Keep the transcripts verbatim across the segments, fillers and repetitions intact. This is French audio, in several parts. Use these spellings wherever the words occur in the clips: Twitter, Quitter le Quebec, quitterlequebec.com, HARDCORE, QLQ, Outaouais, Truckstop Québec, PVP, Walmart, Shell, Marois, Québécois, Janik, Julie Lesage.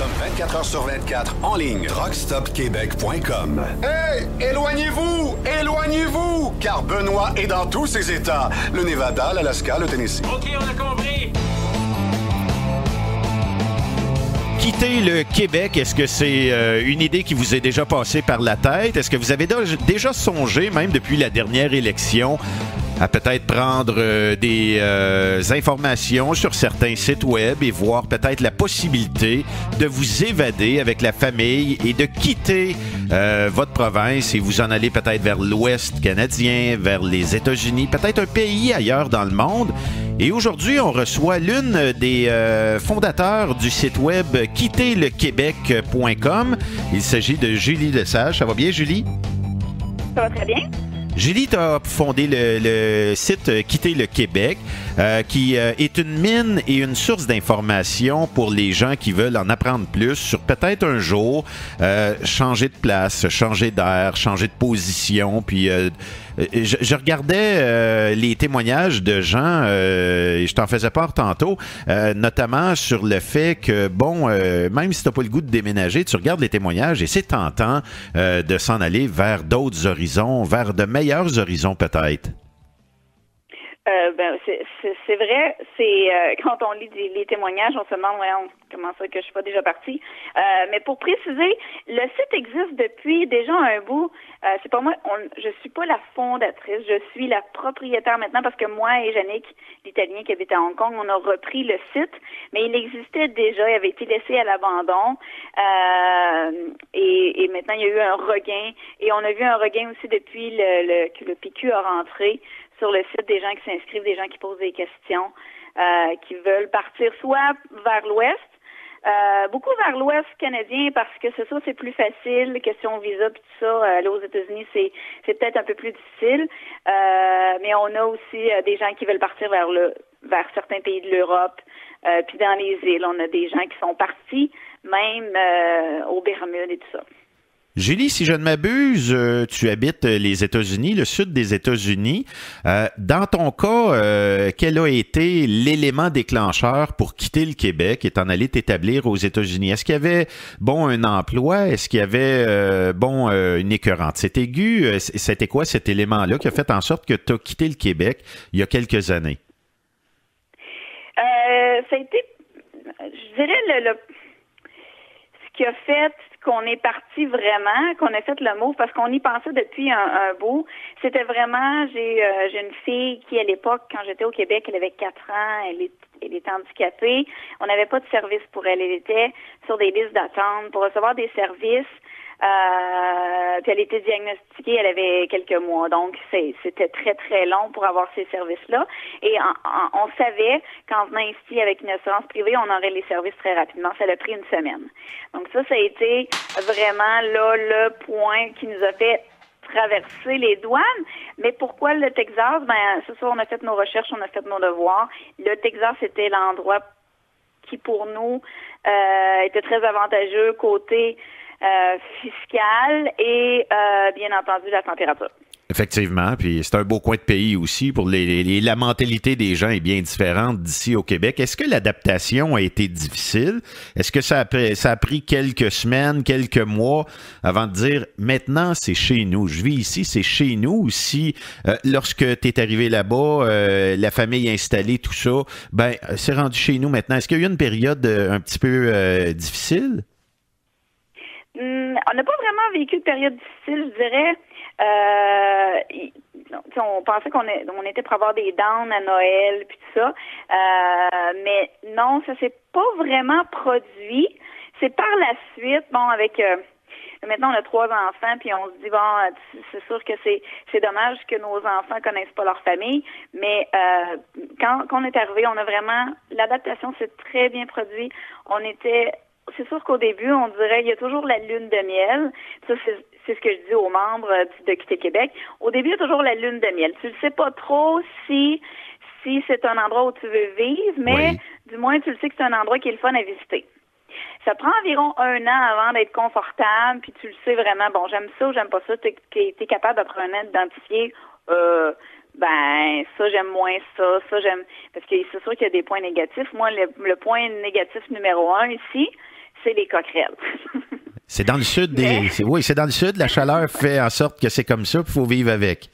sommes vingt-quatre heures sur vingt-quatre en ligne. Truckstopquebec point com. Hey! Éloignez-vous! Éloignez-vous! Car Benoît est dans tous ses États. Le Nevada, l'Alaska, le Tennessee. OK, on a compris! Quitter le Québec, est-ce que c'est euh, une idée qui vous est déjà passée par la tête? Est-ce que vous avez déjà songé, même depuis la dernière élection, à peut-être prendre euh, des euh, informations sur certains sites web et voir peut-être la possibilité de vous évader avec la famille et de quitter euh, votre province et vous en aller peut-être vers l'Ouest canadien, vers les États-Unis, peut-être un pays ailleurs dans le monde? Et aujourd'hui, on reçoit l'une des euh, fondateurs du site web quitter le quebec point com. Il s'agit de Julie Lesage. Ça va bien, Julie? Ça va très bien. Julie, tu as fondé le, le site Quitter le Québec, euh, qui euh, est une mine et une source d'information pour les gens qui veulent en apprendre plus sur peut-être un jour euh, changer de place, changer d'air, changer de position. Puis euh, je, je regardais euh, les témoignages de gens, euh, et je t'en faisais part tantôt, euh, notamment sur le fait que, bon, euh, même si tu n'as pas le goût de déménager, tu regardes les témoignages et c'est tentant euh, de s'en aller vers d'autres horizons, vers de meilleurs horizons peut-être. Euh, ben, c'est vrai, c'est euh, quand on lit des, les témoignages, on se demande voyons, comment ça que je suis pas déjà partie. Euh, mais pour préciser, le site existe depuis déjà un bout. Euh, c'est pas moi, on, je suis pas la fondatrice, je suis la propriétaire maintenant parce que moi et Janik, l'Italien qui habite à Hong Kong, on a repris le site, mais il existait déjà, il avait été laissé à l'abandon. Euh, et, et maintenant il y a eu un regain et on a vu un regain aussi depuis le, le, que le P Q a rentré sur le site, des gens qui s'inscrivent, des gens qui posent des questions, euh, qui veulent partir soit vers l'Ouest, euh, beaucoup vers l'Ouest canadien parce que c'est ça, c'est plus facile, question visa puis tout ça, aller aux États-Unis, c'est c'est peut-être un peu plus difficile, euh, mais on a aussi euh, des gens qui veulent partir vers le vers certains pays de l'Europe, euh, puis dans les îles, on a des gens qui sont partis, même euh, aux Bermudes et tout ça. Julie, si je ne m'abuse, tu habites les États-Unis, le sud des États-Unis. Dans ton cas, quel a été l'élément déclencheur pour quitter le Québec et t'en aller t'établir aux États-Unis? Est-ce qu'il y avait, bon, un emploi? Est-ce qu'il y avait, bon, une écœurante? C'est aigu. C'était quoi cet élément-là qui a fait en sorte que tu as quitté le Québec il y a quelques années? Euh, ça a été, je dirais, le, le, ce qui a fait qu'on est parti vraiment, qu'on a fait le move, parce qu'on y pensait depuis un, un bout. C'était vraiment, j'ai euh, j'ai une fille qui, à l'époque, quand j'étais au Québec, elle avait quatre ans, elle est, elle était handicapée. On n'avait pas de service pour elle. Elle était sur des listes d'attente pour recevoir des services. Euh, puis elle était diagnostiquée, elle avait quelques mois, donc c'était très très long pour avoir ces services-là. Et en, en, on savait qu'en venant ici avec une assurance privée, on aurait les services très rapidement. Ça a pris une semaine. Donc ça, ça a été vraiment là le point qui nous a fait traverser les douanes. Mais pourquoi le Texas? Ben ce soir, on a fait nos recherches, on a fait nos devoirs. Le Texas, c'était l'endroit qui pour nous euh, était très avantageux côté Euh, fiscale et, euh, bien entendu, la température. Effectivement, puis c'est un beau coin de pays aussi. Pour les, les, la mentalité des gens est bien différente d'ici au Québec. Est-ce que l'adaptation a été difficile? Est-ce que ça a, ça a pris quelques semaines, quelques mois avant de dire « maintenant, c'est chez nous, je vis ici, c'est chez nous aussi euh, ». Lorsque tu es arrivé là-bas, euh, la famille installée, tout ça, ben c'est rendu chez nous maintenant. Est-ce qu'il y a eu une période un petit peu euh, difficile? On n'a pas vraiment vécu de période difficile, je dirais. Euh, on pensait qu'on on était pour avoir des downs à Noël, puis tout ça. Euh, mais non, ça s'est pas vraiment produit. C'est par la suite, bon, avec... Euh, maintenant, on a trois enfants, puis on se dit, bon, c'est sûr que c'est c'est dommage que nos enfants connaissent pas leur famille, mais euh, quand, quand on est arrivé, on a vraiment... L'adaptation s'est très bien produite. On était... C'est sûr qu'au début, on dirait il y a toujours la lune de miel. Ça, c'est ce que je dis aux membres de Quitter le Québec. Au début, il y a toujours la lune de miel. Tu ne sais pas trop si si c'est un endroit où tu veux vivre, mais oui, du moins, tu le sais que c'est un endroit qui est le fun à visiter. Ça prend environ un an avant d'être confortable, puis tu le sais vraiment, bon, j'aime ça ou j'aime pas ça. Tu es, es capable, après un an, d'identifier... Euh, ben ça j'aime moins ça, ça j'aime parce que c'est sûr qu'il y a des points négatifs. Moi, le, le point négatif numéro un ici, c'est les coquerelles. C'est dans le sud des. Mais... C'est, oui, c'est dans le sud. La chaleur fait en sorte que c'est comme ça, puis il faut vivre avec.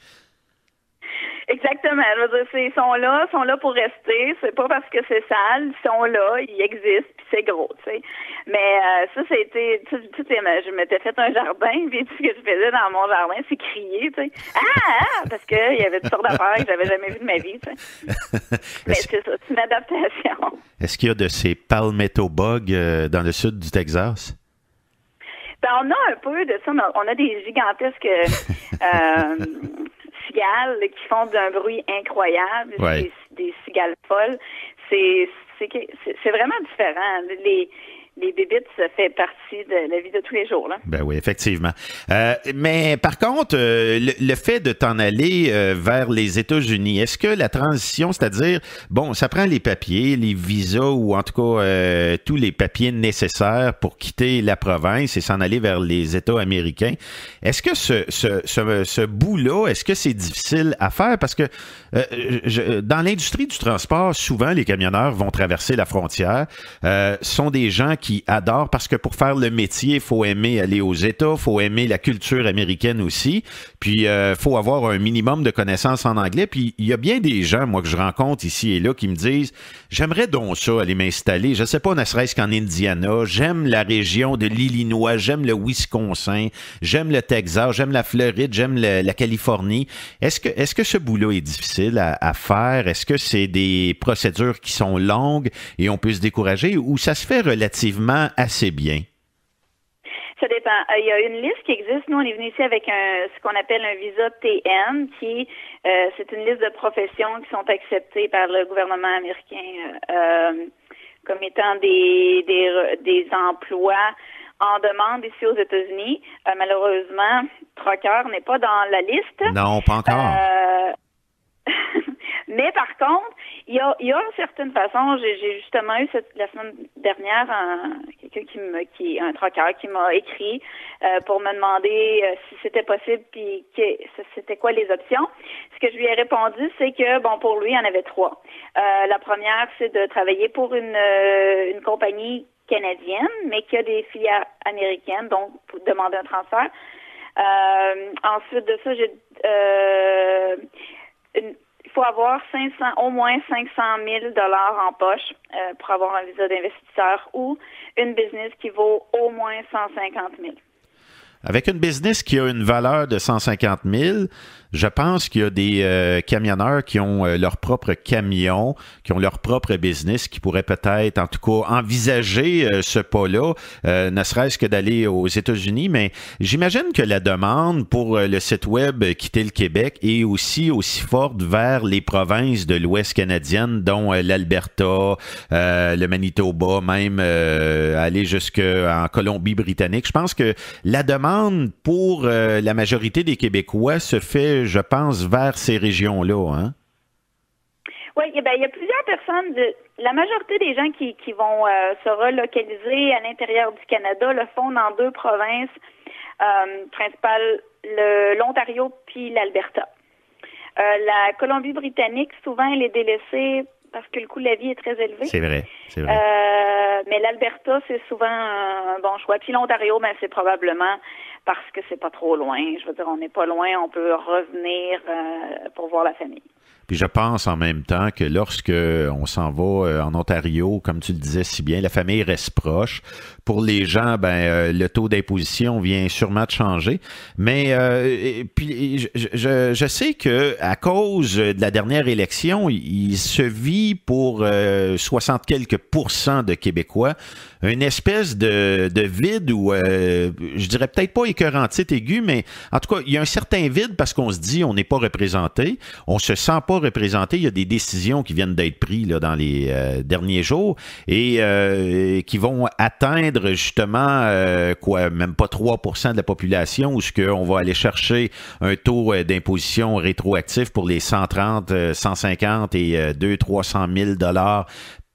Exactement. Je veux dire, ils sont là, sont là pour rester. C'est pas parce que c'est sale, ils sont là, ils existent, puis c'est gros, tu sais. Mais euh, ça, c'était, tu sais, je m'étais fait un jardin, puis tout ce que je faisais dans mon jardin, c'est crier, tu sais. Ah, ah, parce qu'il y avait toutes sortes d'affaires que j'avais jamais vues de ma vie, tu sais. Mais c'est ça, c'est une adaptation. Est-ce qu'il y a de ces palmetto bugs euh, dans le sud du Texas? Ben, on a un peu de ça, mais on a des gigantesques euh, cigales qui font d'un bruit incroyable, ouais. des, des cigales folles. C'est, c'est, c'est vraiment différent. Les, les bébites, ça fait partie de la vie de tous les jours. Là. Ben oui, effectivement. Euh, mais par contre, euh, le, le fait de t'en aller euh, vers les États-Unis, est-ce que la transition, c'est-à-dire, bon, ça prend les papiers, les visas ou en tout cas euh, tous les papiers nécessaires pour quitter la province et s'en aller vers les États américains, est-ce que ce, ce, ce, ce bout-là, est-ce que c'est difficile à faire? Parce que euh, je, dans l'industrie du transport, souvent, les camionneurs vont traverser la frontière, euh, sont des gens qui qui adore, parce que pour faire le métier, il faut aimer aller aux États, il faut aimer la culture américaine aussi, puis il euh, faut avoir un minimum de connaissances en anglais, puis il y a bien des gens, moi, que je rencontre ici et là, qui me disent « J'aimerais donc ça, aller m'installer, je ne sais pas, ne serait-ce qu'en Indiana, j'aime la région de l'Illinois, j'aime le Wisconsin, j'aime le Texas, j'aime la Floride, j'aime la Californie. » Est-ce que, est-ce que ce boulot est difficile à, à faire? Est-ce que c'est des procédures qui sont longues et on peut se décourager, ou ça se fait relativement assez bien? Ça dépend. Il y a une liste qui existe. Nous, on est venu ici avec un, ce qu'on appelle un visa T N, qui euh, c'est une liste de professions qui sont acceptées par le gouvernement américain euh, comme étant des, des, des emplois en demande ici aux États-Unis. Euh, malheureusement, Trucker n'est pas dans la liste. Non, pas encore. Euh, Mais par contre, il y a, il y a une certaine façon, j'ai, j'ai justement eu cette, la semaine dernière quelqu'un qui me, qui, un trucker qui m'a écrit euh, pour me demander euh, si c'était possible, puis c'était quoi les options. Ce que je lui ai répondu, c'est que, bon, pour lui, il y en avait trois. Euh, la première, c'est de travailler pour une, euh, une compagnie canadienne, mais qui a des filiales américaines, donc pour demander un transfert. Euh, ensuite de ça, j'ai... Euh, une, il faut avoir cinq cents, au moins cinq cent mille dollars en poche euh, pour avoir un visa d'investisseur ou une business qui vaut au moins cent cinquante mille. Avec une business qui a une valeur de cent cinquante mille, je pense qu'il y a des euh, camionneurs qui ont euh, leur propre camion, qui ont leur propre business, qui pourraient peut-être, en tout cas, envisager euh, ce pas-là, euh, ne serait-ce que d'aller aux États-Unis. Mais j'imagine que la demande pour euh, le site web euh, Quitter le Québec est aussi aussi forte vers les provinces de l'Ouest canadienne, dont euh, l'Alberta, euh, le Manitoba, même euh, aller jusqu'en Colombie-Britannique. Je pense que la demande pour euh, la majorité des Québécois se fait, je pense, vers ces régions-là, hein? Oui, eh bien, il y a plusieurs personnes, de, la majorité des gens qui, qui vont euh, se relocaliser à l'intérieur du Canada le font dans deux provinces euh, principales, l'Ontario puis l'Alberta. Euh, la Colombie-Britannique, souvent, elle est délaissée parce que le coût de la vie est très élevé. C'est vrai, c'est vrai. Euh, mais l'Alberta, c'est souvent un bon choix. Puis l'Ontario, ben, c'est probablement parce que c'est pas trop loin. Je veux dire, on n'est pas loin, on peut revenir euh, pour voir la famille. Puis je pense en même temps que lorsque on s'en va en Ontario, comme tu le disais si bien, la famille reste proche. Pour les gens, ben le taux d'imposition vient sûrement de changer. Mais euh, puis je, je, je sais que à cause de la dernière élection, il se vit pour euh, soixante quelques pourcents de Québécois une espèce de, de vide où euh, je dirais peut-être pas écœurantite aiguë, mais en tout cas il y a un certain vide parce qu'on se dit on n'est pas représenté, on se sent pas représenté. Il y a des décisions qui viennent d'être prises là, dans les euh, derniers jours et euh, qui vont atteindre justement euh, quoi, même pas trois pour cent de la population où ce qu'on va aller chercher un taux euh, d'imposition rétroactif pour les cent trente, euh, cent cinquante et euh, deux cents, trois cent mille dollars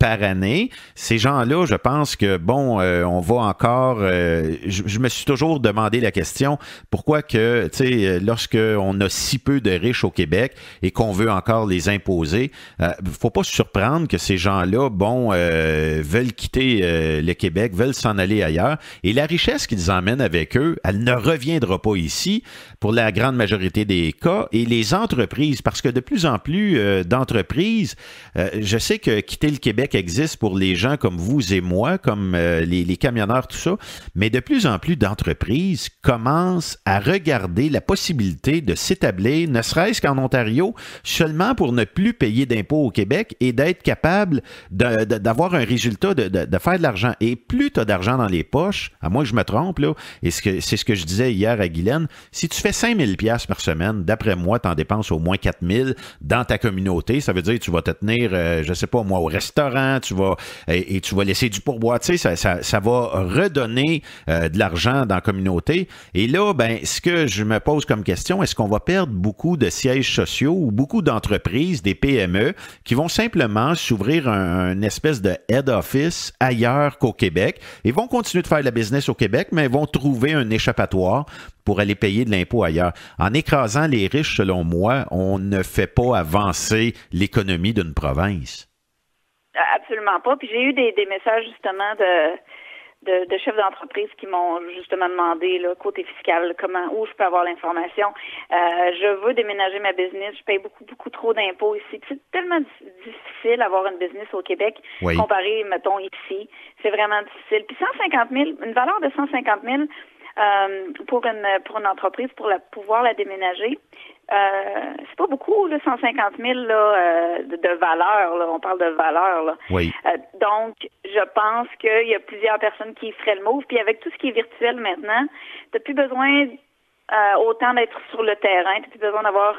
par année. Ces gens-là, je pense que, bon, euh, on va encore... Euh, je, je me suis toujours demandé la question, pourquoi que, tu sais, lorsqu'on a si peu de riches au Québec et qu'on veut encore les imposer, il euh, ne faut pas se surprendre que ces gens-là, bon, euh, veulent quitter euh, le Québec, veulent s'en aller ailleurs. Et la richesse qu'ils emmènent avec eux, elle ne reviendra pas ici pour la grande majorité des cas. Et les entreprises, parce que de plus en plus euh, d'entreprises, euh, je sais que Quitter le Québec existe pour les gens comme vous et moi, comme euh, les, les camionneurs, tout ça, mais de plus en plus d'entreprises commencent à regarder la possibilité de s'établir, ne serait-ce qu'en Ontario, seulement pour ne plus payer d'impôts au Québec et d'être capable d'avoir un résultat, de, de, de faire de l'argent. Et plus tu as d'argent dans les poches, à moins que je me trompe, là, et c'est ce que je disais hier à Guylaine, si tu fais cinq mille dollars par semaine, d'après moi, tu en dépenses au moins quatre mille dans ta communauté. Ça veut dire que tu vas te tenir, euh, je ne sais pas moi, au restaurant, tu vas et, et tu vas laisser du pourboire. Tu sais, ça, ça, ça va redonner euh, de l'argent dans la communauté. Et là, ben, ce que je me pose comme question, est-ce qu'on va perdre beaucoup de sièges sociaux ou beaucoup d'entreprises, des P M E, qui vont simplement s'ouvrir un, un espèce de head office ailleurs qu'au Québec et vont continuer de faire de la business au Québec, mais vont trouver un échappatoire pour aller payer de l'impôt ailleurs. En écrasant les riches, selon moi, on ne fait pas avancer l'économie d'une province. Absolument pas. Puis j'ai eu des, des messages justement de, de, de chefs d'entreprise qui m'ont justement demandé, là, côté fiscal, comment, où je peux avoir l'information. Euh, je veux déménager ma business, je paye beaucoup, beaucoup trop d'impôts ici. C'est tellement difficile d'avoir une business au Québec, oui, comparé, mettons, ici. C'est vraiment difficile. Puis cent cinquante mille, une valeur de cent cinquante mille, Euh, pour une pour une entreprise, pour la, pouvoir la déménager. Euh, c'est pas beaucoup, là, cent cinquante mille là, euh, de, de valeur, là, on parle de valeur. Là. Oui. Euh, donc, je pense qu'il y a plusieurs personnes qui feraient le move. Puis avec tout ce qui est virtuel maintenant, t'as plus besoin euh, autant d'être sur le terrain, t'as plus besoin d'avoir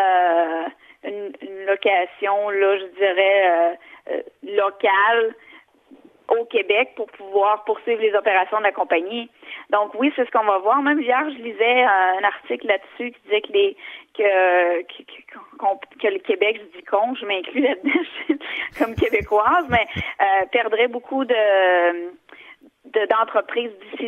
euh, une, une location, là, je dirais, euh, euh, locale au Québec pour pouvoir poursuivre les opérations de la compagnie. Donc oui, c'est ce qu'on va voir. Même hier, je lisais un article là-dessus qui disait que les que que, que le Québec, je dis con, je m'inclus là-dedans comme québécoise, mais euh, perdrait beaucoup de d'entreprises de, d'ici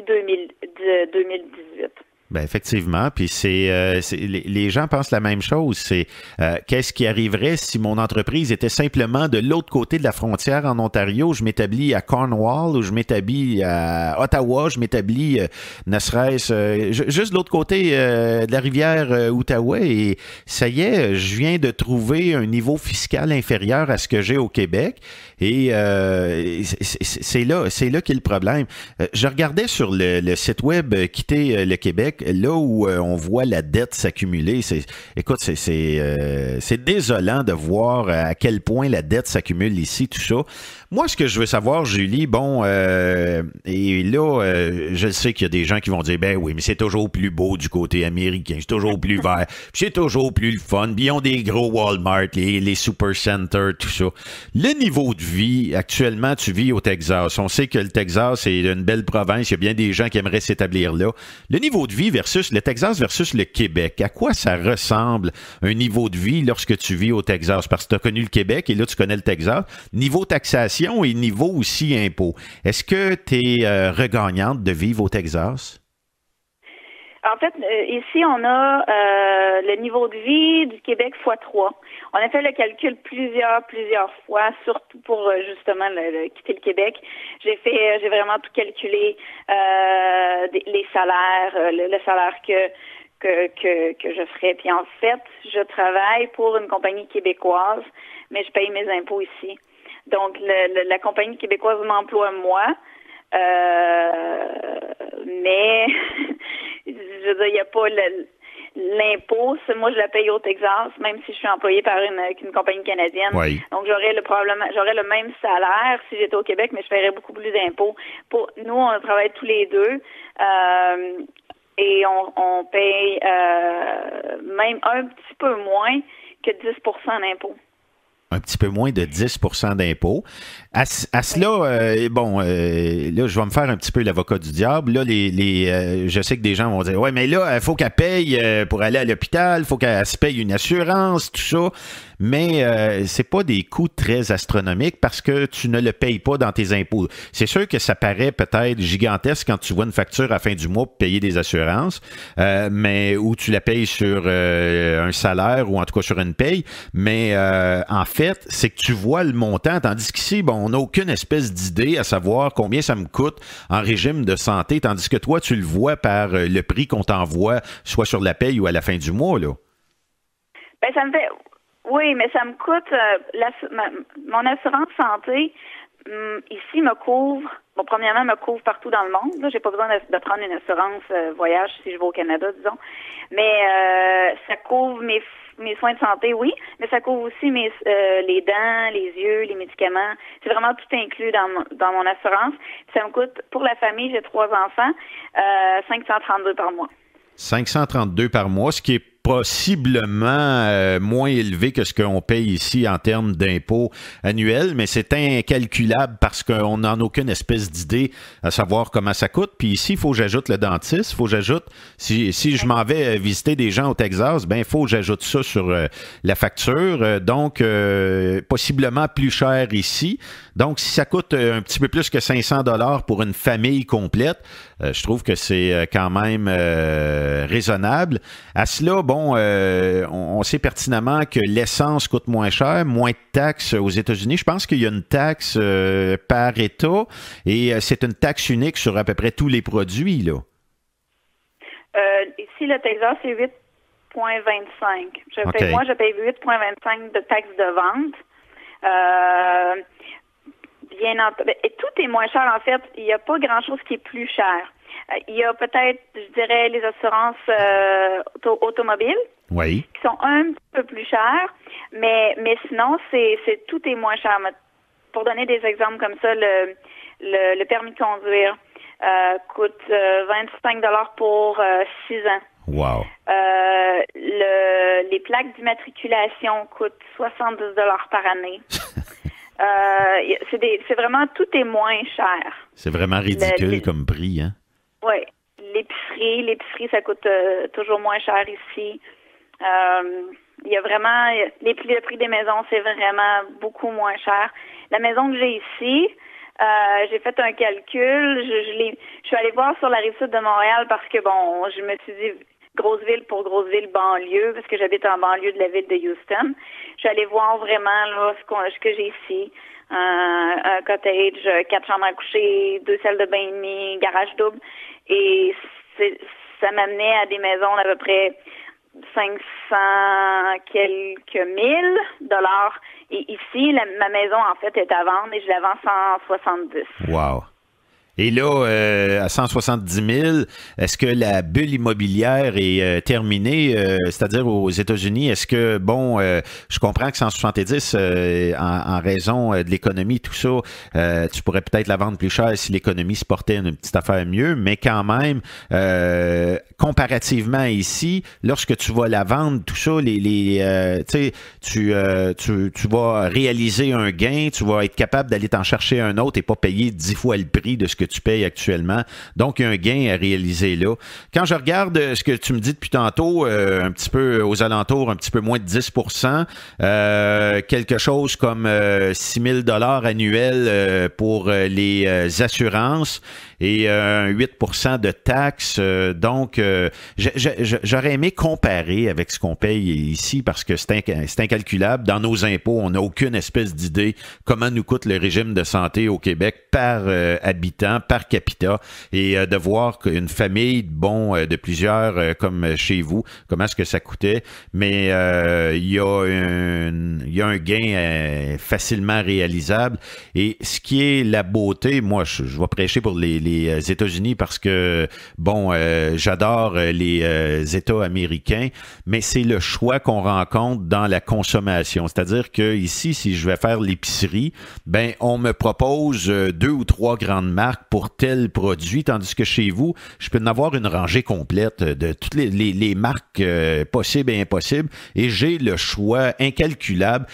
deux mille dix-huit. Ben effectivement, puis c'est euh, les gens pensent la même chose, c'est euh, qu'est-ce qui arriverait si mon entreprise était simplement de l'autre côté de la frontière en Ontario, je m'établis à Cornwall ou je m'établis à Ottawa, je m'établis euh, ne serait-ce euh, juste de l'autre côté euh, de la rivière euh, Outaouais et ça y est, je viens de trouver un niveau fiscal inférieur à ce que j'ai au Québec et euh, c'est là, c'est là qu'est le problème. Je regardais sur le, le site web Quitter le Québec, là où euh, on voit la dette s'accumuler, c'est, écoute, c'est euh, désolant de voir à quel point la dette s'accumule ici, tout ça. Moi, ce que je veux savoir, Julie, bon, euh, et là, euh, je sais qu'il y a des gens qui vont dire, ben oui, mais c'est toujours plus beau du côté américain, c'est toujours plus vert, c'est toujours plus le fun, puis ils ont des gros Walmart, les, les supercenters, tout ça. Le niveau de vie, actuellement, tu vis au Texas. On sait que le Texas est une belle province, il y a bien des gens qui aimeraient s'établir là. Le niveau de vie versus le Texas versus le Québec. À quoi ça ressemble un niveau de vie lorsque tu vis au Texas? Parce que tu as connu le Québec et là, tu connais le Texas. Niveau taxation et niveau aussi impôt. Est-ce que tu es euh, regagnante de vivre au Texas? En fait, ici, on a euh, le niveau de vie du Québec fois trois. On a fait le calcul plusieurs, plusieurs fois, surtout pour justement le, le, quitter le Québec. J'ai fait, j'ai vraiment tout calculé, euh, les salaires, le, le salaire que, que, que, que je ferais. Puis en fait, je travaille pour une compagnie québécoise, mais je paye mes impôts ici. Donc, le, le, la compagnie québécoise m'emploie moi. Euh, mais je veux dire, il n'y a pas l'impôt. Moi, je la paye au Texas, même si je suis employée par une, une compagnie canadienne. Oui. Donc, j'aurais le problème, j'aurais le même salaire si j'étais au Québec, mais je paierais beaucoup plus d'impôts. Pour nous, on travaille tous les deux euh, et on, on paye euh, même un petit peu moins que dix pour cent d'impôts. un petit peu moins de dix pour cent d'impôt. À, à cela, euh, bon, euh, là, je vais me faire un petit peu l'avocat du diable. Là, les, les, euh, je sais que des gens vont dire, ouais, mais là, il faut qu'elle paye euh, pour aller à l'hôpital, il faut qu'elle se paye une assurance, tout ça. Mais euh, c'est pas des coûts très astronomiques parce que tu ne le payes pas dans tes impôts. C'est sûr que ça paraît peut-être gigantesque quand tu vois une facture à la fin du mois pour payer des assurances, euh, mais où tu la payes sur euh, un salaire ou en tout cas sur une paye. Mais euh, en fait, c'est que tu vois le montant, tandis qu'ici, bon, on n'a aucune espèce d'idée à savoir combien ça me coûte en régime de santé, tandis que toi, tu le vois par euh, le prix qu'on t'envoie, soit sur la paye ou à la fin du mois, là. Ben, ça me fait... Oui, mais ça me coûte, euh, la, ma, mon assurance santé, hum, ici, me couvre, bon, premièrement, me couvre partout dans le monde. Là, j'ai pas besoin de, de prendre une assurance euh, voyage si je vais au Canada, disons. Mais euh, ça couvre mes, mes soins de santé, oui, mais ça couvre aussi mes euh, les dents, les yeux, les médicaments. C'est vraiment tout inclus dans mon, dans mon assurance. Ça me coûte, pour la famille, j'ai trois enfants, euh, cinq cent trente-deux par mois. cinq cent trente-deux par mois, ce qui est possiblement euh, moins élevé que ce qu'on paye ici en termes d'impôts annuels, mais c'est incalculable parce qu'on n'en a aucune espèce d'idée à savoir comment ça coûte. Puis ici, il faut que j'ajoute le dentiste, il faut que j'ajoute, si, si je m'en vais visiter des gens au Texas, ben il faut que j'ajoute ça sur euh, la facture, donc euh, possiblement plus cher ici. Donc, si ça coûte un petit peu plus que cinq cents dollars pour une famille complète, euh, je trouve que c'est quand même euh, raisonnable. À cela, bon, Euh, on sait pertinemment que l'essence coûte moins cher, moins de taxes aux États-Unis. Je pense qu'il y a une taxe euh, par État et euh, c'est une taxe unique sur à peu près tous les produits, là. Euh, ici, le Texas, c'est huit virgule vingt-cinq. Okay. Moi, je paye huit virgule vingt-cinq de taxes de vente. Euh, bien et tout est moins cher, en fait. Il n'y a pas grand-chose qui est plus cher. Il y a peut-être, je dirais, les assurances euh, auto automobiles, oui, qui sont un petit peu plus chères, mais mais sinon, c'est c'est tout est moins cher. Pour donner des exemples comme ça, le le, le permis de conduire euh, coûte euh, vingt-cinq dollars pour euh, six ans. Wow. Euh, le, les plaques d'immatriculation coûtent soixante-dix dollars par année. euh, c'est des, c'est vraiment, tout est moins cher. C'est vraiment ridicule le, comme prix, hein? Oui, l'épicerie, l'épicerie, ça coûte euh, toujours moins cher ici. Euh, il y a vraiment, les prix, le prix des maisons, c'est vraiment beaucoup moins cher. La maison que j'ai ici, euh, j'ai fait un calcul, je, je l'ai, je suis allée voir sur la rive sud de Montréal parce que, bon, je me suis dit grosse ville pour grosse ville, banlieue, parce que j'habite en banlieue de la ville de Houston. Je suis allée voir vraiment là, ce, qu'on, ce que j'ai ici. Euh, un cottage, quatre chambres à coucher, deux salles de bain et demi, garage double. Et ça m'amenait à des maisons d'à peu près cinq cents quelques mille dollars. Et ici, la, ma maison, en fait, est à vendre et je la vends cent soixante-dix. Wow! Et là, euh, à cent soixante-dix mille, est-ce que la bulle immobilière est euh, terminée, euh, c'est-à-dire aux États-Unis? Est-ce que, bon, euh, je comprends que cent soixante-dix, euh, en, en raison de l'économie, tout ça, euh, tu pourrais peut-être la vendre plus cher si l'économie se portait une petite affaire mieux, mais quand même, euh, comparativement ici, lorsque tu vas la vendre, tout ça, les, les, euh, tu, euh, tu, tu vas réaliser un gain, tu vas être capable d'aller t'en chercher un autre et pas payer dix fois le prix de ce que tu payes actuellement. Donc, il y a un gain à réaliser là. Quand je regarde ce que tu me dis depuis tantôt, euh, un petit peu aux alentours, un petit peu moins de dix pour cent, euh, quelque chose comme euh, six mille dollars annuels euh, pour les euh, assurances et euh, huit pour cent de taxes. Euh, donc, euh, j'aurais aimé comparer avec ce qu'on paye ici parce que c'est inc incalculable. Dans nos impôts, on n'a aucune espèce d'idée comment nous coûte le régime de santé au Québec par euh, habitant, par capita, et euh, de voir qu'une famille, bon, euh, de plusieurs euh, comme chez vous, comment est-ce que ça coûtait, mais il euh, y, y a un gain euh, facilement réalisable. Et ce qui est la beauté, moi, je, je vais prêcher pour les, les États-Unis parce que, bon, euh, j'adore les euh, États américains, mais c'est le choix qu'on rencontre dans la consommation. C'est-à-dire que ici, si je vais faire l'épicerie, ben, on me propose deux ou trois grandes marques pour tel produit, tandis que chez vous, je peux en avoir une rangée complète de toutes les, les, les marques euh, possibles et impossibles, et j'ai le choix incalculable,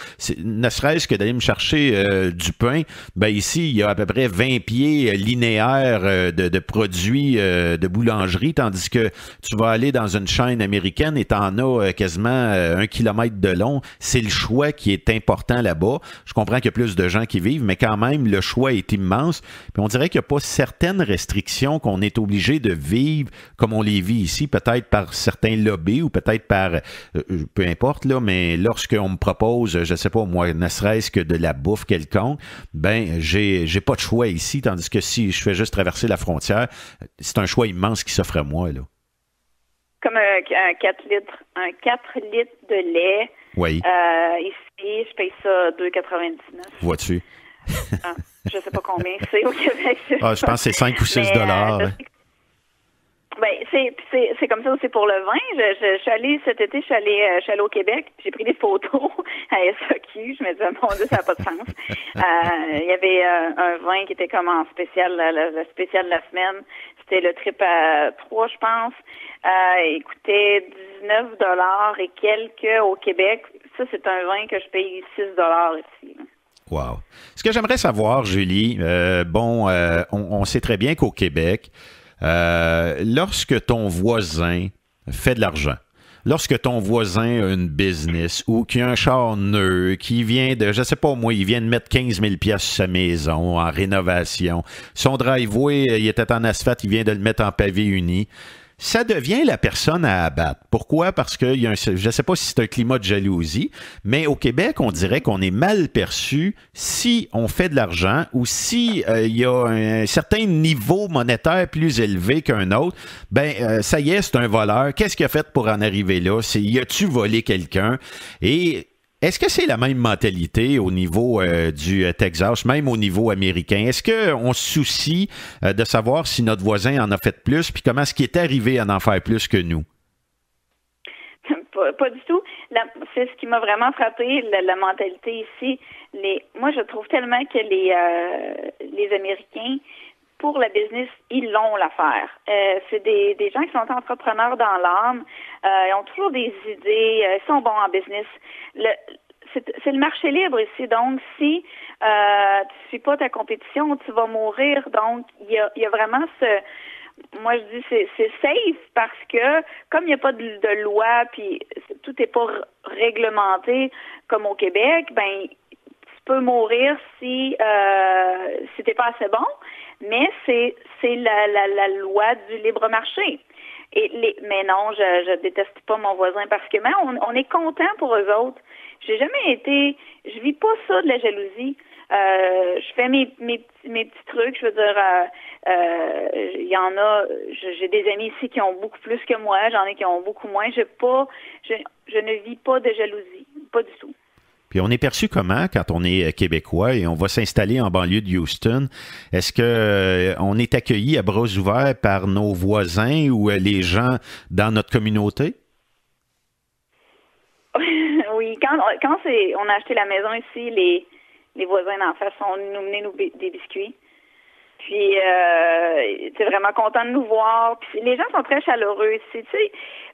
ne serait-ce que d'aller me chercher euh, du pain. Ben ici, il y a à peu près vingt pieds linéaires euh, de, de produits euh, de boulangerie, tandis que tu vas aller dans une chaîne américaine et t'en as euh, quasiment euh, un kilomètre de long. C'est le choix qui est important là-bas. Je comprends qu'il y a plus de gens qui vivent, mais quand même, le choix est immense. Puis on dirait qu'il n'y a pas certaines restrictions qu'on est obligé de vivre comme on les vit ici, peut-être par certains lobbies ou peut-être par, euh, peu importe, là, mais lorsqu'on me propose, je ne sais pas moi, ne serait-ce que de la bouffe quelconque, ben j'ai j'ai pas de choix ici, tandis que si je fais juste traverser la frontière, c'est un choix immense qui s'offre à moi, là. Comme un, un quatre litres, un quatre litres de lait. Oui. Euh, ici, je paye ça deux quatre-vingt-dix-neuf. Vois-tu? Ah, je ne sais pas combien c'est au Québec. Ah, je pense que c'est cinq ou six dollars. Euh, ben, c'est comme ça aussi pour le vin. Je, je, je suis allée cet été, je suis allée, je suis allée au Québec, j'ai pris des photos à S A Q. Je me disais, mon Dieu, ça n'a pas de sens. Il euh, y avait euh, un vin qui était comme en spécial, le spécial de la semaine. C'était le trip à trois, je pense. Euh, il coûtait dix-neuf dollars et quelques au Québec. Ça, c'est un vin que je paye six dollars ici. Wow. Ce que j'aimerais savoir, Julie, euh, bon, euh, on, on sait très bien qu'au Québec, euh, lorsque ton voisin fait de l'argent, lorsque ton voisin a une business ou qui a un char neuf, qui vient de, je sais pas moi, il vient de mettre quinze mille piastres sur sa maison en rénovation, son driveway, il était en asphalte, il vient de le mettre en pavé uni, ça devient la personne à abattre. Pourquoi? Parce que il y a un, je ne sais pas si c'est un climat de jalousie, mais au Québec, on dirait qu'on est mal perçu si on fait de l'argent ou si euh, il y a un, un certain niveau monétaire plus élevé qu'un autre. Ben, euh, ça y est, c'est un voleur. Qu'est-ce qu'il a fait pour en arriver là? C'est, y a-tu volé quelqu'un? Et est-ce que c'est la même mentalité au niveau euh, du Texas, même au niveau américain? Est-ce qu'on se soucie euh, de savoir si notre voisin en a fait plus, puis comment est-ce qu'il est arrivé à en faire plus que nous? Pas, pas du tout. C'est ce qui m'a vraiment frappé, la, la mentalité ici. Les, moi, je trouve tellement que les, euh, les Américains, pour la business, ils l'ont l'affaire. Euh, c'est des, des gens qui sont entrepreneurs dans l'âme. Euh, ils ont toujours des idées. Euh, ils sont bons en business. Le, c'est le marché libre ici. Donc, si euh, tu ne suis pas ta compétition, tu vas mourir. Donc, il y a, y a vraiment ce... Moi, je dis c'est c'est safe parce que comme il n'y a pas de, de loi, puis tout n'est pas réglementé comme au Québec, ben tu peux mourir si, euh, si tu n'es pas assez bon. Mais c'est c'est la, la, la loi du libre marché. Et les, mais non, je je déteste pas mon voisin parce que même on, on est content pour eux autres. J'ai jamais été, je vis pas ça de la jalousie. Euh, je fais mes mes mes petits trucs. Je veux dire, il euh, euh, y en a. J'ai des amis ici qui ont beaucoup plus que moi. J'en ai qui ont beaucoup moins. J'ai pas, je je ne vis pas de jalousie, pas du tout. Puis on est perçu comment quand on est Québécois et on va s'installer en banlieue de Houston? Est-ce que euh, on est accueilli à bras ouverts par nos voisins ou euh, les gens dans notre communauté? Oui, quand, quand c'est, on a acheté la maison ici, les, les voisins d'en face sont nous menés nous, des biscuits. Puis, euh, ils étaient vraiment contents de nous voir. Puis, les gens sont très chaleureux ici. Tu sais,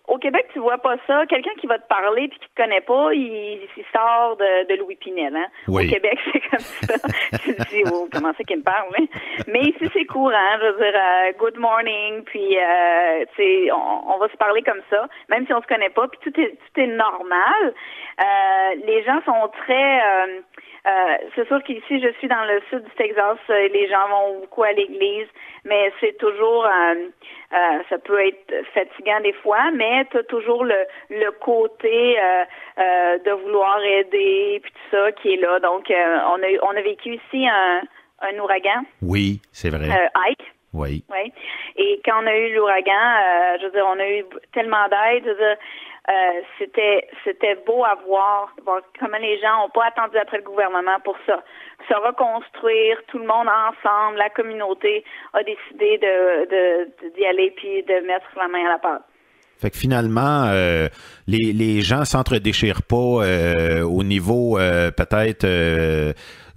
au Québec, tu vois pas ça. Quelqu'un qui va te parler puis qui te connaît pas, il, il sort de, de Louis Pinel. Hein? Oui. Au Québec, c'est comme ça. Tu te dis, oh, comment c'est qu'il me parle? Hein? Mais ici, c'est courant. Hein? Je veux dire, uh, good morning. Puis, uh, tu sais, on, on va se parler comme ça, même si on se connaît pas. Puis, tout est, tout est normal. Euh, les gens sont très... Euh, Euh, c'est sûr qu'ici, je suis dans le sud du Texas, euh, les gens vont beaucoup à l'église, mais c'est toujours, euh, euh, ça peut être fatigant des fois, mais tu as toujours le, le côté euh, euh, de vouloir aider, puis tout ça qui est là. Donc, euh, on, a, on a vécu ici un, un ouragan. Oui, c'est vrai. Euh, Ike. Oui. Oui. Et quand on a eu l'ouragan, euh, je veux dire, on a eu tellement d'aide, je veux dire, Euh, c'était c'était beau à voir, voir comment les gens ont pas attendu après le gouvernement pour ça. Se reconstruire, tout le monde ensemble, la communauté a décidé de d'y aller puis de mettre la main à la pâte. Fait que finalement, euh, les, les gens s'entre-déchirent pas euh, au niveau euh, peut-être, euh,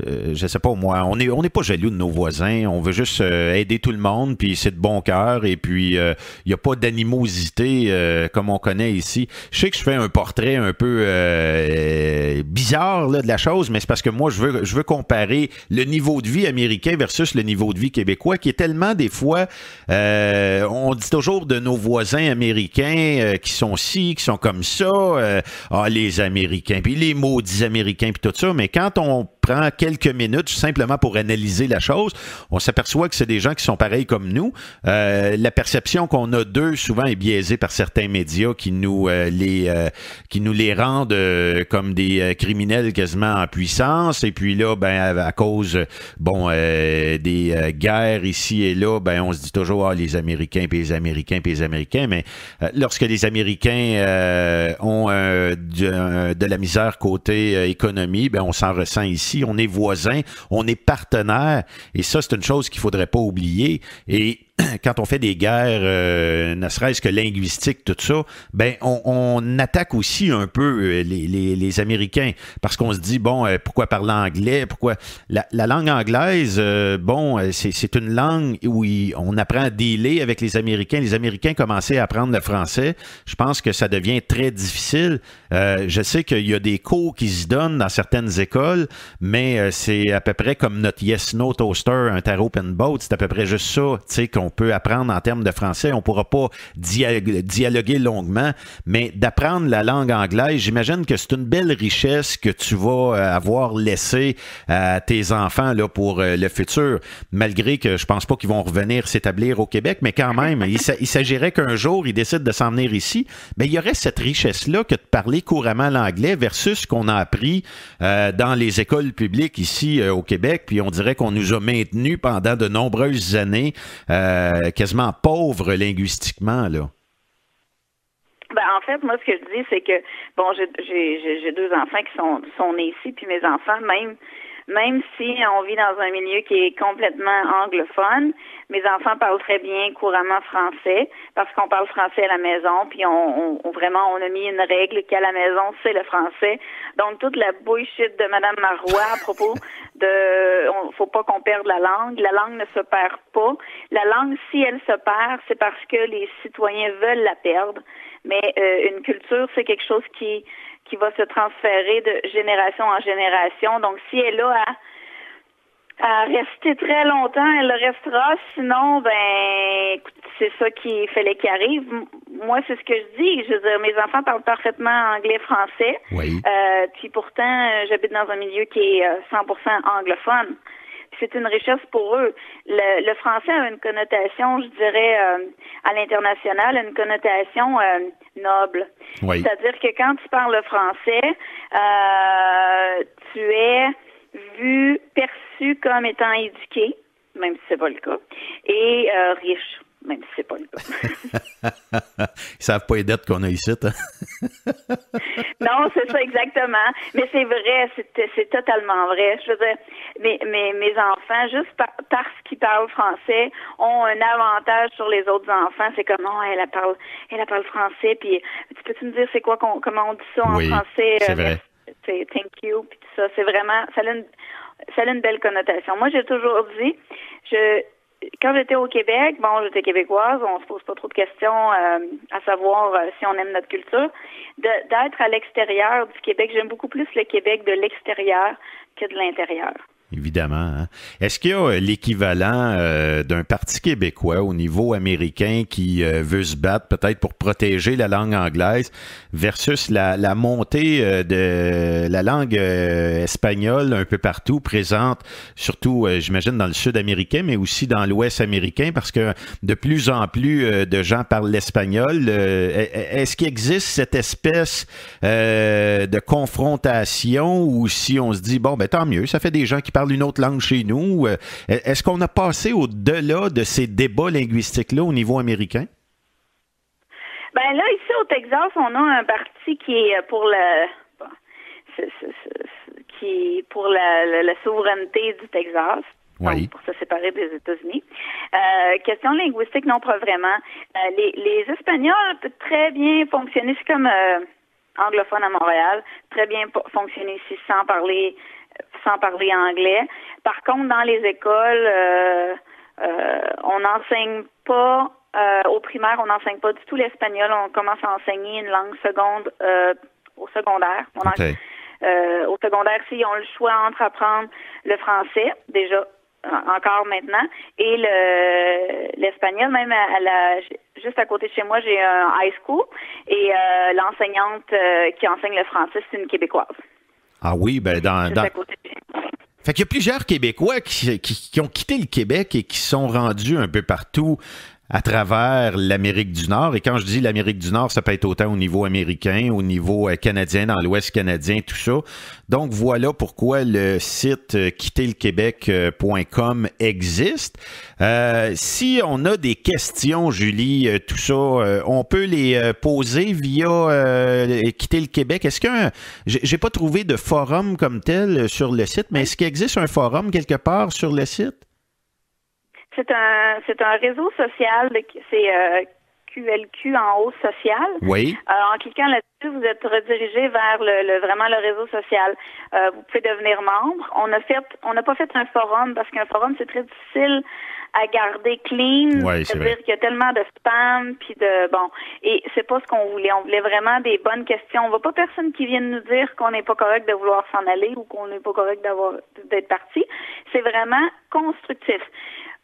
euh, je sais pas moi, on n'est on n'est pas jaloux de nos voisins, on veut juste euh, aider tout le monde, puis c'est de bon cœur, et puis il euh, n'y a pas d'animosité euh, comme on connaît ici. Je sais que je fais un portrait un peu euh, bizarre là, de la chose, mais c'est parce que moi je veux, je veux comparer le niveau de vie américain versus le niveau de vie québécois, qui est tellement des fois, euh, on dit toujours de nos voisins américains euh, qui sont ci, qui sont comme ça, euh, ah, les Américains, puis les maudits Américains, puis tout ça, mais quand on prend quelques minutes simplement pour analyser la chose, on s'aperçoit que c'est des gens qui sont pareils comme nous. Euh, la perception qu'on a d'eux souvent est biaisée par certains médias qui nous, euh, les, euh, qui nous les rendent euh, comme des euh, criminels quasiment en puissance, et puis là, ben, à, à cause bon, euh, des euh, guerres ici et là, ben, on se dit toujours ah, les Américains, puis les Américains, puis les Américains, mais euh, lorsque les Américains euh, ont euh, de, euh, de la misère côté euh, économie, ben, on s'en ressent ici. On est voisins, on est partenaires, et ça, c'est une chose qu'il ne faudrait pas oublier. Et quand on fait des guerres, euh, ne serait-ce que linguistiques, tout ça, ben on, on attaque aussi un peu les, les, les Américains, parce qu'on se dit, bon, euh, pourquoi parler anglais, pourquoi... La, la langue anglaise, euh, bon, c'est une langue où il, on apprend à dealer avec les Américains. Les Américains commençaient à apprendre le français. Je pense que ça devient très difficile. Euh, je sais qu'il y a des cours qui se donnent dans certaines écoles, mais euh, c'est à peu près comme notre Yes No Toaster, un Tarot and Boat, c'est à peu près juste ça, tu sais, qu'on on peut apprendre en termes de français. On ne pourra pas dialoguer longuement, mais d'apprendre la langue anglaise, j'imagine que c'est une belle richesse que tu vas avoir laissée à tes enfants là, pour le futur, malgré que je ne pense pas qu'ils vont revenir s'établir au Québec, mais quand même, il s'agirait qu'un jour, ils décident de s'en venir ici, mais il y aurait cette richesse-là que de parler couramment l'anglais versus ce qu'on a appris euh, dans les écoles publiques ici euh, au Québec, puis on dirait qu'on nous a maintenus pendant de nombreuses années euh, Euh, quasiment pauvre linguistiquement, là. Ben, en fait, moi, ce que je dis, c'est que, bon, j'ai deux enfants qui sont, sont nés ici, puis mes enfants, même, même si on vit dans un milieu qui est complètement anglophone, mes enfants parlent très bien couramment français, parce qu'on parle français à la maison, puis on, on vraiment, on a mis une règle qu'à la maison, c'est le français. Donc, toute la bullshit de Mme Marois à propos de... On, faut pas qu'on perde la langue. La langue ne se perd pas. La langue, si elle se perd, c'est parce que les citoyens veulent la perdre. Mais euh, une culture, c'est quelque chose qui qui va se transférer de génération en génération. Donc, si elle a à... à rester très longtemps, elle restera, sinon, ben, c'est ça qu'il fallait qu'il arrive. Moi, c'est ce que je dis, je veux dire, mes enfants parlent parfaitement anglais, français, oui. euh, puis pourtant, j'habite dans un milieu qui est cent pour cent anglophone. C'est une richesse pour eux. Le, le français a une connotation, je dirais, euh, à l'international, une connotation euh, noble. Oui. C'est-à-dire que quand tu parles français, euh, tu es... vu, perçu comme étant éduqué, même si c'est pas le cas, et euh, riche, même si c'est pas le cas. Ils savent pas les dettes qu'on a ici, hein? Non, c'est ça, exactement. Mais c'est vrai, c'est totalement vrai. Je veux dire, mes, mes, mes enfants, juste par, parce qu'ils parlent français, ont un avantage sur les autres enfants. C'est comme, non, oh, elle, elle parle elle parle français, puis tu peux-tu me dire c'est quoi, qu'on, comment on dit ça en oui, français? C'est vrai. C'est thank you, puis tout ça, c'est vraiment, ça a, une, ça a une belle connotation. Moi, j'ai toujours dit, je quand j'étais au Québec, bon, j'étais québécoise, on se pose pas trop de questions euh, à savoir euh, si on aime notre culture, d'être à l'extérieur du Québec. J'aime beaucoup plus le Québec de l'extérieur que de l'intérieur. Évidemment. Hein? Est-ce qu'il y a l'équivalent euh, d'un parti québécois au niveau américain qui euh, veut se battre peut-être pour protéger la langue anglaise versus la, la montée euh, de la langue euh, espagnole un peu partout, présente surtout, euh, j'imagine, dans le sud américain, mais aussi dans l'ouest américain, parce que de plus en plus euh, de gens parlent l'espagnol. Euh, est-ce qu'il existe cette espèce euh, de confrontation ou si on se dit, bon, ben tant mieux, ça fait des gens qui parle une autre langue chez nous. Est-ce qu'on a passé au-delà de ces débats linguistiques-là au niveau américain? Bien là, ici au Texas, on a un parti qui est pour le... Bon, c'est, c'est, c'est, qui pour la, la, la souveraineté du Texas. Oui. Donc, pour se séparer des États-Unis. Euh, question linguistique, non, pas vraiment. Euh, les, les Espagnols peuvent très bien fonctionner. C'est comme... Euh, anglophone à Montréal, très bien fonctionner ici sans parler sans parler anglais. Par contre, dans les écoles, euh, euh, on n'enseigne pas, euh, au primaire, on n'enseigne pas du tout l'espagnol. On commence à enseigner une langue seconde euh, au secondaire. On okay. en, euh, au secondaire, si on a le choix entre apprendre le français, déjà, encore maintenant, et le l'espagnol, même à, à la, juste à côté de chez moi, j'ai un high school, et euh, l'enseignante euh, qui enseigne le français, c'est une Québécoise. Ah oui, ben dans... dans... Fait qu'il y a plusieurs Québécois qui, qui, qui ont quitté le Québec et qui sont rendus un peu partout à travers l'Amérique du Nord. Et quand je dis l'Amérique du Nord, ça peut être autant au niveau américain, au niveau canadien, dans l'Ouest canadien, tout ça. Donc, voilà pourquoi le site quitter le québec point com existe. Euh, si on a des questions, Julie, tout ça, euh, on peut les poser via euh, Quitter le Québec. Est-ce qu'un... J'ai pas trouvé de forum comme tel sur le site, mais est-ce qu'il existe un forum quelque part sur le site? C'est un c'est un réseau social, c'est euh, Q L Q en haut social. Oui. Euh, en cliquant là-dessus, vous êtes redirigé vers le, le vraiment le réseau social. Euh, vous pouvez devenir membre. On a fait on n'a pas fait un forum parce qu'un forum c'est très difficile à garder clean. Oui, c'est vrai. C'est-à-dire qu'il y a tellement de spam puis de bon et c'est pas ce qu'on voulait. On voulait vraiment des bonnes questions. On ne veut pas personne qui vienne nous dire qu'on n'est pas correct de vouloir s'en aller ou qu'on n'est pas correct d'avoir d'être parti. C'est vraiment constructif.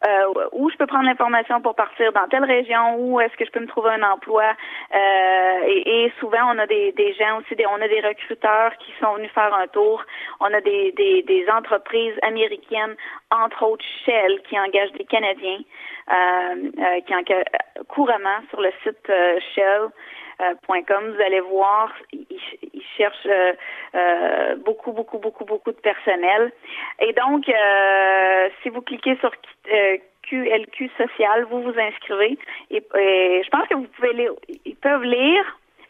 Euh, où je peux prendre l'information pour partir dans telle région, où est-ce que je peux me trouver un emploi. Euh, et, et souvent, on a des, des gens aussi, des, on a des recruteurs qui sont venus faire un tour. On a des, des, des entreprises américaines, entre autres Shell, qui engagent des Canadiens, euh, euh, qui engagent couramment sur le site euh, Shell point com. Vous allez voir, ils, ils cherchent euh, euh, beaucoup, beaucoup, beaucoup, beaucoup de personnel. Et donc, euh, si vous cliquez sur Euh, Q L Q social, vous vous inscrivez et, et je pense que vous pouvez lire, ils peuvent lire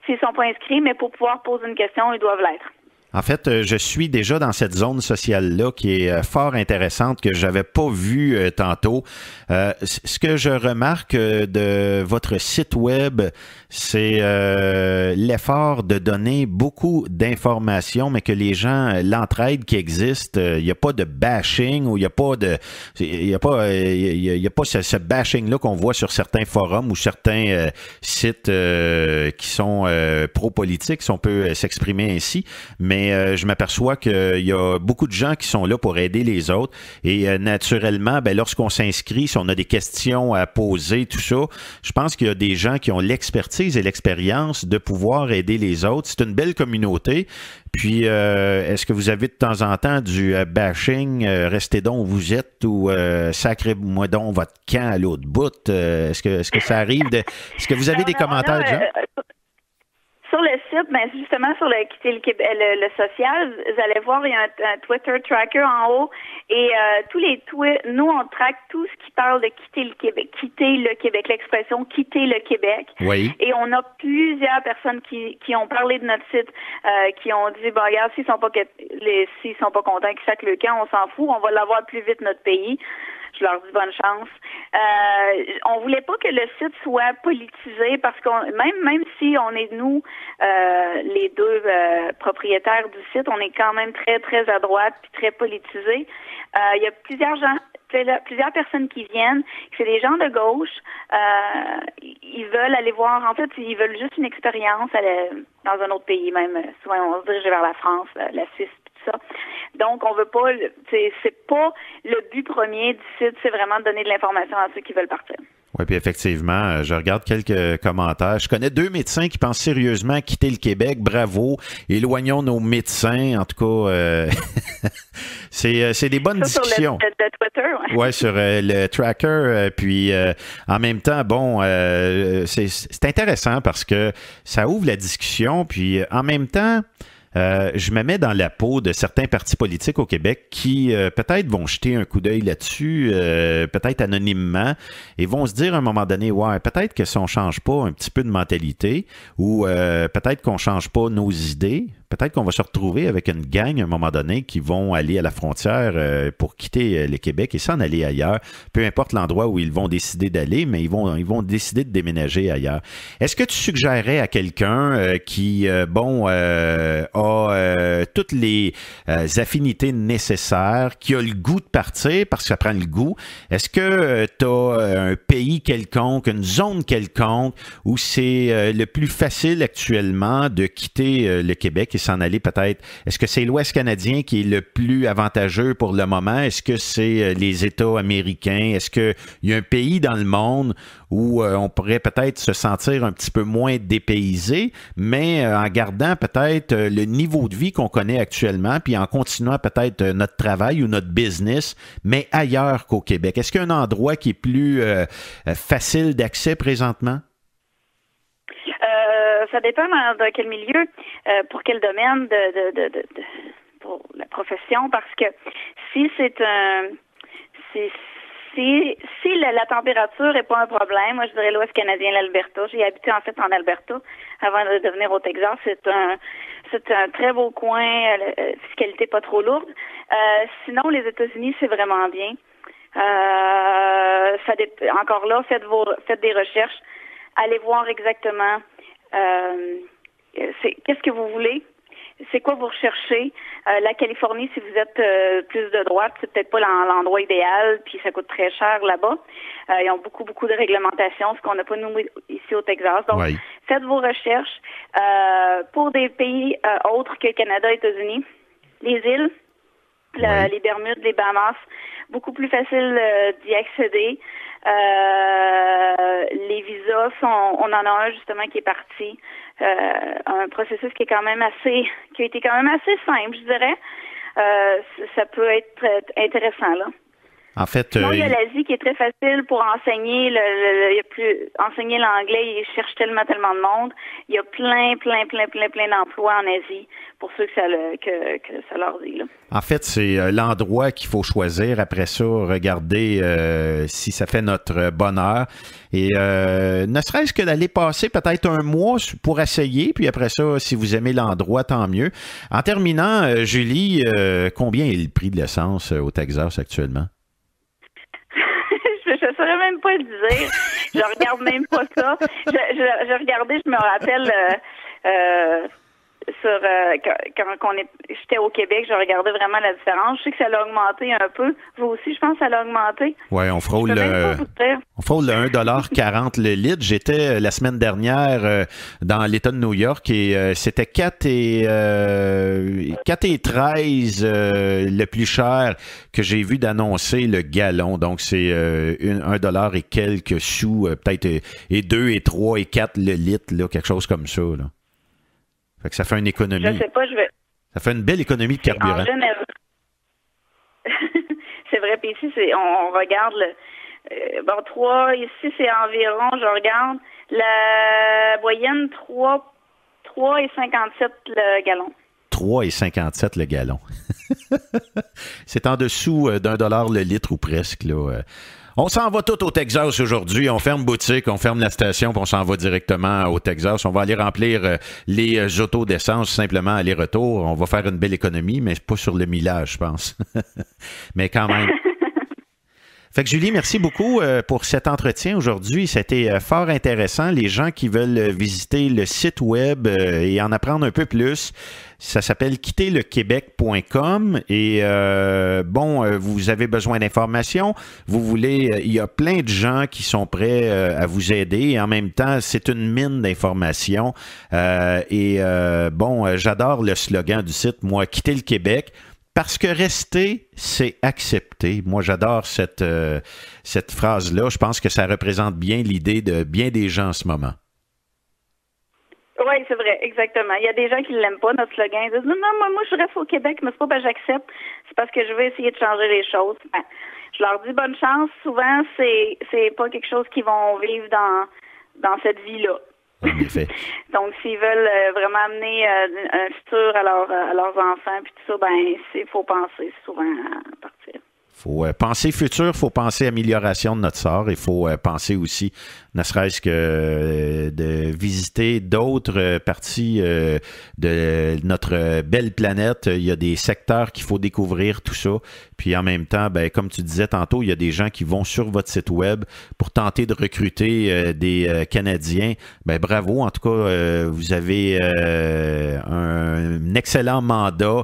s'ils ne sont pas inscrits, mais pour pouvoir poser une question, ils doivent l'être. En fait, je suis déjà dans cette zone sociale-là qui est fort intéressante, que je n'avais pas vue tantôt. Euh, ce que je remarque de votre site web, c'est euh, l'effort de donner beaucoup d'informations, mais que les gens, l'entraide qui existe, il n'y a pas de bashing ou il n'y a pas de, il n'y a pas, il n'y a pas ce, ce bashing-là qu'on voit sur certains forums ou certains euh, sites euh, qui sont euh, pro-politiques, si on peut s'exprimer ainsi, mais Mais euh, je m'aperçois qu'il euh, y a beaucoup de gens qui sont là pour aider les autres. Et euh, naturellement, ben, lorsqu'on s'inscrit, si on a des questions à poser, tout ça, je pense qu'il y a des gens qui ont l'expertise et l'expérience de pouvoir aider les autres. C'est une belle communauté. Puis, euh, est-ce que vous avez de temps en temps du euh, bashing, euh, restez donc où vous êtes ou euh, sacrez-moi donc votre camp à l'autre bout? Euh, est-ce que, est-ce que ça arrive? De... Est-ce que vous avez des commentaires, Jean? Sur le site, ben justement sur le quitter le, le, le social, vous allez voir, il y a un, un Twitter tracker en haut et euh, tous les tweets, nous on traque tout ce qui parle de quitter le Québec, quitter le Québec, l'expression quitter le Québec. Oui. Et on a plusieurs personnes qui, qui ont parlé de notre site, euh, qui ont dit bah regarde, s'ils sont pas les s'ils sont pas contents qu'ils sacent le camp, on s'en fout, on va l'avoir plus vite notre pays. Je leur dis bonne chance. Euh, on voulait pas que le site soit politisé parce qu'on même même si on est nous euh, les deux euh, propriétaires du site, on est quand même très très à droite puis très politisé. Il euh, y a plusieurs gens, plusieurs personnes qui viennent, c'est des gens de gauche. Euh, ils veulent aller voir, en fait, ils veulent juste une expérience dans un autre pays même. Souvent on se dirige vers la France, la Suisse. Ça. Donc, on veut pas, c'est pas le but premier du site, c'est vraiment de donner de l'information à ceux qui veulent partir. Oui, puis effectivement, je regarde quelques commentaires. Je connais deux médecins qui pensent sérieusement quitter le Québec. Bravo. Éloignons nos médecins. En tout cas, euh, c'est des bonnes ça, discussions. Sur le, le Twitter, ouais. Ouais, sur euh, le tracker. Euh, puis euh, en même temps, bon, euh, c'est intéressant parce que ça ouvre la discussion. Puis euh, en même temps, Euh, je me mets dans la peau de certains partis politiques au Québec qui euh, peut-être vont jeter un coup d'œil là-dessus, euh, peut-être anonymement, et vont se dire à un moment donné, ouais, peut-être que si on change pas un petit peu de mentalité ou euh, peut-être qu'on change pas nos idées, peut-être qu'on va se retrouver avec une gang à un moment donné qui vont aller à la frontière euh, pour quitter le Québec et s'en aller ailleurs. Peu importe l'endroit où ils vont décider d'aller, mais ils vont, ils vont décider de déménager ailleurs. Est-ce que tu suggérerais à quelqu'un euh, qui, euh, bon, euh, a euh, toutes les euh, affinités nécessaires, qui a le goût de partir parce que ça prend le goût, est-ce que euh, tu as un pays quelconque, une zone quelconque où c'est euh, le plus facile actuellement de quitter euh, le Québec et s'en aller peut-être? Est-ce que c'est l'Ouest canadien qui est le plus avantageux pour le moment? Est-ce que c'est euh, les États américains? Est-ce qu'il y a un pays dans le monde où euh, on pourrait peut-être se sentir un petit peu moins dépaysé, mais euh, en gardant peut-être euh, le niveau de vie qu'on connaît actuellement, puis en continuant peut-être euh, notre travail ou notre business, mais ailleurs qu'au Québec? Est-ce qu'il y a un endroit qui est plus euh, facile d'accès présentement? Euh, ça dépend dans, dans quel milieu, euh, pour quel domaine, de, de, de, de, de, pour la profession, parce que si c'est un... Si, Si, si la, la température n'est pas un problème, moi je dirais l'Ouest canadien, l'Alberta. J'ai habité en fait en Alberta avant de venir au Texas. C'est un c'est un très beau coin, euh, fiscalité pas trop lourde. Euh, sinon, les États-Unis, c'est vraiment bien. Euh, ça encore là, faites vos faites des recherches, allez voir exactement euh, c'est qu'est-ce que vous voulez. C'est quoi vous recherchez? Euh, la Californie, si vous êtes euh, plus de droite, c'est peut-être pas l'endroit idéal, puis ça coûte très cher là-bas. Euh, ils ont beaucoup, beaucoup de réglementations, ce qu'on n'a pas nous ici au Texas. Donc, oui. Faites vos recherches euh, pour des pays euh, autres que Canada et États-Unis. Les îles, oui. le, les Bermudes, les Bahamas, beaucoup plus facile euh, d'y accéder. Euh, les visas sont, on en a un justement qui est parti, euh, un processus qui est quand même assez, qui a été quand même assez simple, je dirais. Euh, ça peut être intéressant là. En fait, non, euh, il y a l'Asie qui est très facile pour enseigner le, le, le il y a plus enseigner l'anglais, ils cherchent tellement tellement de monde. Il y a plein, plein, plein, plein, plein d'emplois en Asie pour ceux que ça le, que, que ça leur dit là. En fait, c'est l'endroit qu'il faut choisir. Après ça, regarder euh, si ça fait notre bonheur. Et euh, ne serait-ce que d'aller passer peut-être un mois pour essayer, puis après ça, si vous aimez l'endroit, tant mieux. En terminant, Julie, euh, combien est le prix de l'essence au Texas actuellement? Je saurais même pas le dire. Je regarde même pas ça. Je, je, je regardais, je me rappelle euh, euh, sur euh, quand, quand on est, j'étais au Québec, je regardais vraiment la différence. Je sais que ça l'a augmenté un peu. Vous aussi, je pense que ça l'a augmenté. Oui, on frôle le, on frôle le un dollar quarante le litre. J'étais la semaine dernière euh, dans l'État de New York et euh, c'était quatre et treize euh, le plus cher que j'ai vu d'annoncer le gallon. Donc, c'est euh, un dollar et quelques sous, euh, peut-être et deux et trois et quatre le litre, là, quelque chose comme ça, là. Fait que ça fait une économie. Je sais pas, je vais... Ça fait une belle économie de carburant. C'est vrai, puis ici, c'est, on, on regarde le. Euh, bon, trois, ici, c'est environ, je regarde, la moyenne trois virgule cinquante-sept le gallon. trois virgule cinquante-sept le gallon. C'est en dessous d'un dollar le litre ou presque, là. On s'en va tout au Texas aujourd'hui. On ferme boutique, on ferme la station, puis on s'en va directement au Texas. On va aller remplir les autos d'essence simplement aller-retour. On va faire une belle économie, mais pas sur le millage, je pense. Mais quand même. Fait que Julie, merci beaucoup pour cet entretien aujourd'hui. C'était fort intéressant. Les gens qui veulent visiter le site web et en apprendre un peu plus, ça s'appelle quitter le québec point com et euh, bon, vous avez besoin d'informations, vous voulez, il y a plein de gens qui sont prêts à vous aider et en même temps, c'est une mine d'informations euh, et euh, bon, j'adore le slogan du site, moi, quitter le Québec. Parce que rester, c'est accepter. Moi, j'adore cette, euh, cette phrase-là. Je pense que ça représente bien l'idée de bien des gens en ce moment. Oui, c'est vrai, exactement. Il y a des gens qui ne l'aiment pas, notre slogan. Ils disent « Non, moi, moi, je reste au Québec, mais c'est pas parce que j'accepte, c'est parce que je vais essayer de changer les choses. » Ben, je leur dis « Bonne chance ». Souvent, c'est c'est pas quelque chose qu'ils vont vivre dans, dans cette vie-là. Donc, s'ils veulent vraiment amener un futur à, leur, à leurs enfants, puis tout ça, ben, il faut penser souvent à partir. Il faut penser futur, il faut penser amélioration de notre sort, il faut penser aussi ne serait-ce que de visiter d'autres parties de notre belle planète. Il y a des secteurs qu'il faut découvrir, tout ça. Puis en même temps, ben, comme tu disais tantôt, il y a des gens qui vont sur votre site web pour tenter de recruter des Canadiens. Ben, bravo, en tout cas, vous avez un excellent mandat.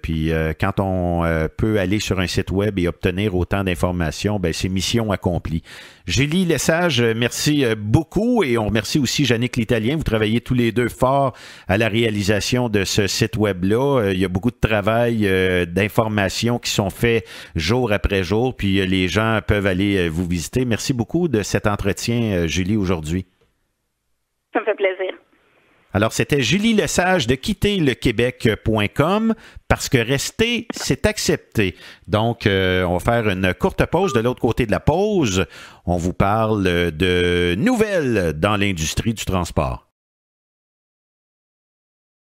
Puis quand on peut aller sur un site web et obtenir autant d'informations, ben, c'est mission accomplie. Julie Lesage, merci beaucoup et on remercie aussi Janik l'Italien. Vous travaillez tous les deux fort à la réalisation de ce site web-là. Il y a beaucoup de travail, d'informations qui sont faits jour après jour, puis les gens peuvent aller vous visiter. Merci beaucoup de cet entretien, Julie, aujourd'hui. Ça me fait plaisir. Alors, c'était Julie Lesage de quitter le québec point com, parce que rester, c'est accepter. Donc, euh, on va faire une courte pause. De l'autre côté de la pause, on vous parle de nouvelles dans l'industrie du transport.